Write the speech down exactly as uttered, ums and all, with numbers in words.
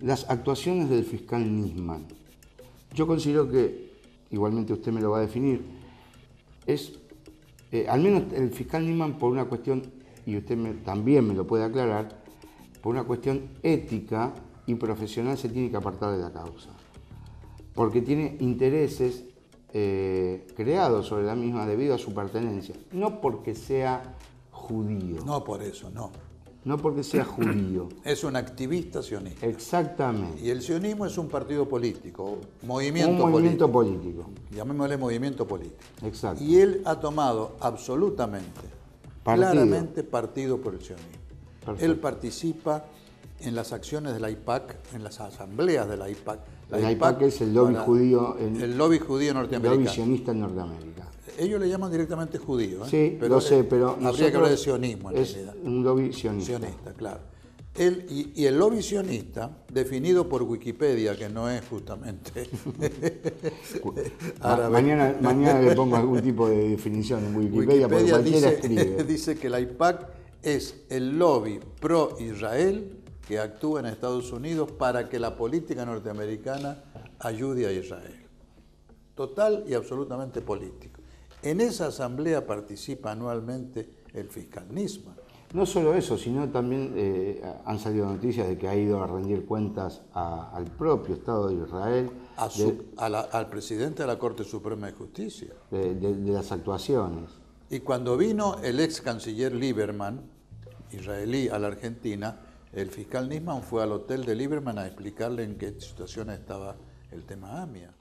las actuaciones del fiscal Nisman. Yo considero que, igualmente usted me lo va a definir, es, eh, al menos el fiscal Nisman, por una cuestión, y usted me, también me lo puede aclarar, por una cuestión ética y profesional se tiene que apartar de la causa, porque tiene intereses eh, creados sobre la misma debido a su pertenencia, no porque sea judío. No por eso, no. No porque sea judío. Es un activista sionista. Exactamente. Y el sionismo es un partido político, movimiento un movimiento político. político. Llamémosle movimiento político. Exacto. Y él ha tomado absolutamente, partido. claramente partido por el sionismo. Perfecto. Él participa en las acciones de la AIPAC, en las asambleas de la AIPAC. La AIPAC, AIPAC es el lobby judío. El, el lobby judío norteamericano. El lobby sionista en Norteamérica. Ellos le llaman directamente judío, ¿eh? Sí, pero lo sé, pero... Habría que hablar de sionismo, en es realidad. Un lobby sionista. Sionista, claro. El, y, y el lobby sionista, definido por Wikipedia, que no es justamente... árabe. Mañana, mañana le pongo algún tipo de definición en Wikipedia, Wikipedia porque cualquiera dice, escribe. Dice que la AIPAC es el lobby pro-Israel que actúa en Estados Unidos para que la política norteamericana ayude a Israel. Total y absolutamente político. En esa asamblea participa anualmente el fiscal Nisman. No solo eso, sino también eh, han salido noticias de que ha ido a rendir cuentas a, al propio Estado de Israel. A su, de, a la, al presidente de la Corte Suprema de Justicia. De, de, de las actuaciones. Y cuando vino el ex canciller Lieberman, israelí, a la Argentina, el fiscal Nisman fue al hotel de Lieberman a explicarle en qué situación estaba el tema AMIA.